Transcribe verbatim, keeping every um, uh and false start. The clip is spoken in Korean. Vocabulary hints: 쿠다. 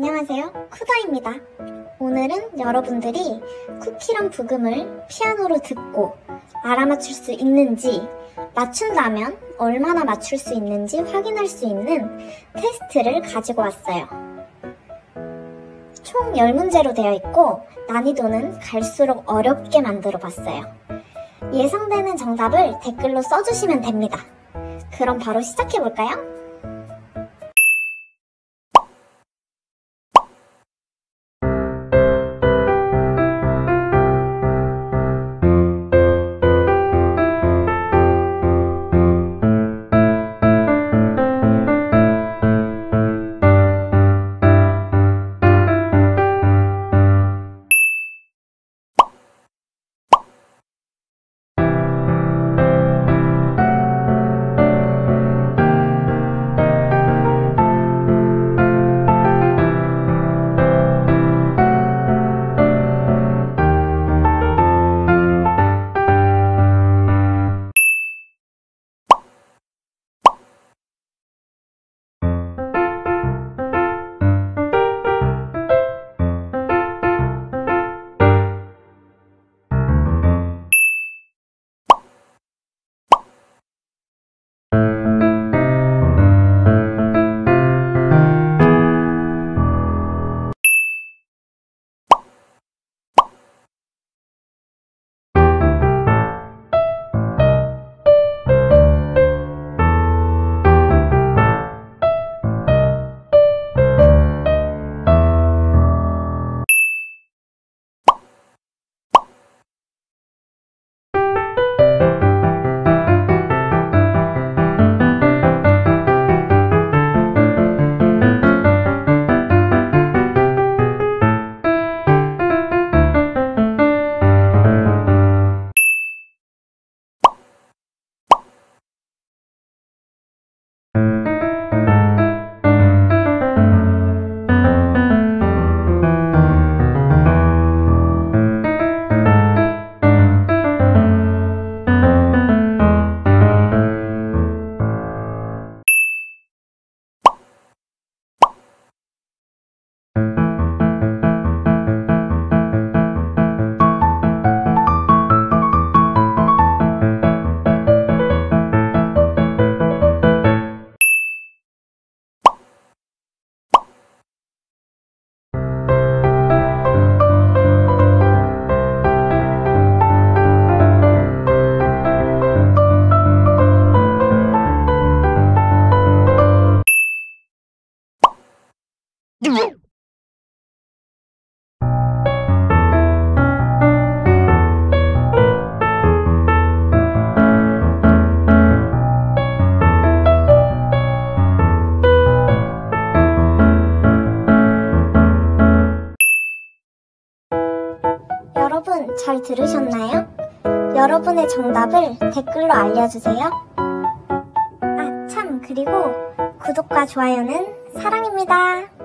안녕하세요, 쿠다입니다. 오늘은 여러분들이 쿠키랑 부금을 피아노로 듣고 알아맞힐 수 있는지, 맞춘다면 얼마나 맞출 수 있는지 확인할 수 있는 테스트를 가지고 왔어요. 총 열 문제로 되어 있고 난이도는 갈수록 어렵게 만들어 봤어요. 예상되는 정답을 댓글로 써주시면 됩니다. 그럼 바로 시작해볼까요? 여러분, 잘 들으셨나요? 여러분의 정답을 댓글로 알려주세요. 아, 참, 그리고 구독과 좋아요는 사랑입니다.